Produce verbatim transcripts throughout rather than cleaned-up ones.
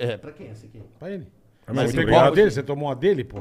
É, pra quem é esse aqui? Pra ele. Mas, Mas você pegou a dele? Você tomou a dele, pô?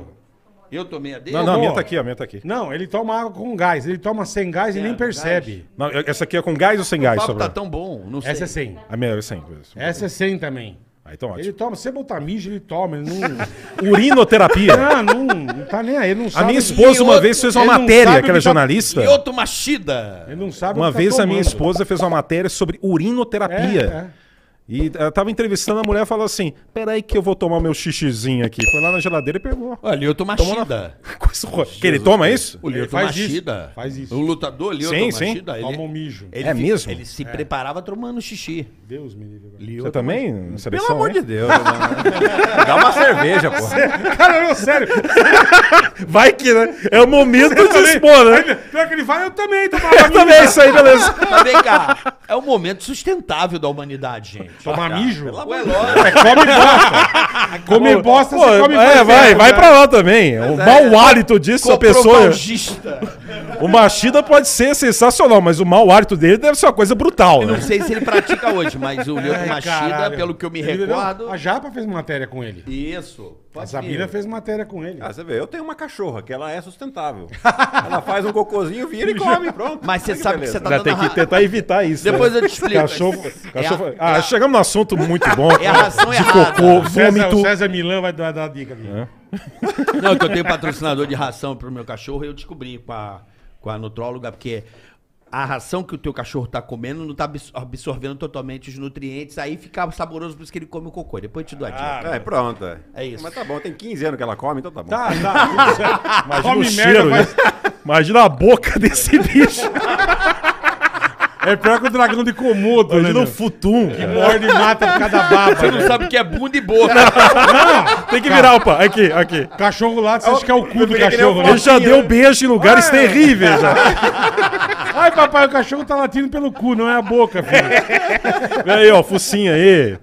Eu tomei a dele? Não, não, a minha tá aqui, a minha tá aqui. Não, ele toma água com gás. Ele toma sem gás é, e nem percebe. Não, essa aqui é com gás ou sem o gás? O papo tá tão bom, não sei. Essa é sem. A minha é sem. Essa é sem também. Ah, então ótimo. Ele toma, se você botar mijo, ele toma. Ele não... Urinoterapia. Ah, não, não tá nem aí. Ele não sabe. A minha esposa uma outro... vez fez uma ele matéria, que ela é jornalista. Lyoto Machida. Ele não sabe. Uma vez tá a minha esposa fez uma matéria sobre urinoterapia. É, é. E ela tava entrevistando a mulher e falou assim: peraí que eu vou tomar o meu xixizinho aqui. Foi lá na geladeira e pegou. Olha, Lyoto Machida. Na... Que ele toma isso? O Lyoto Machida. Faz isso. O lutador Lyoto Machida. Ele... Toma um mijo. Ele é fica... mesmo? Ele se é. preparava tomando xixi. Deus me livre. Lyoto Você também? Não Pelo amor hein? de Deus. Dá uma cerveja, pô. Cara, não, sério. Vai que, né? É o momento de expor, né? Pior que ele vai, eu também. Eu também, isso aí, beleza. Mas vem cá. É o momento sustentável da humanidade, gente. Tomar mijo? É, come bosta. Come bosta, pô, você come bosta. É, vai, vai pra lá também. Mas o é, mau hálito disso, a pessoa... O Machida pode ser sensacional, mas o mau hálito dele deve ser uma coisa brutal, eu né? Não sei se ele pratica hoje, mas o Lyoto Machida, caralho. pelo que eu me ele recordo... Não, a Japa fez matéria com ele. Isso. A Sabina fez matéria com ele. Ah, você vê, eu tenho uma cachorra, que ela é sustentável. Ela faz um cocôzinho, vira e come, pronto. Mas você sabe que você tá dando... Tem que tentar evitar isso. Depois eu te explico. Cachorro... Ah, chegamos num assunto muito bom. É a razão errada. O César Milão vai dar a dica. Não, que eu tenho patrocinador de ração pro meu cachorro e eu descobri com a, com a nutróloga, porque... A ração que o teu cachorro tá comendo não tá absorvendo totalmente os nutrientes, aí fica saboroso, por isso que ele come o cocô. Depois eu te dou a dica. Ah, é, pronto. É. é isso. Mas tá bom, tem quinze anos que ela come, então tá bom. Tá, tá. Imagina come o cheiro, merda, mas... Imagina a boca desse bicho. É pior que o dragão de Komodo. Imagina um futum. Que morde e mata por cada baba. Você não sabe o que é bunda e boca. Não, tem que virar, opa. Aqui, aqui. Cachorro lá, você acha que é o cu do cachorro. Ele já deu beijo em lugares terríveis. Ai, papai, o cachorro tá latindo pelo cu, não é a boca, filho. Olha aí, ó, focinha aí.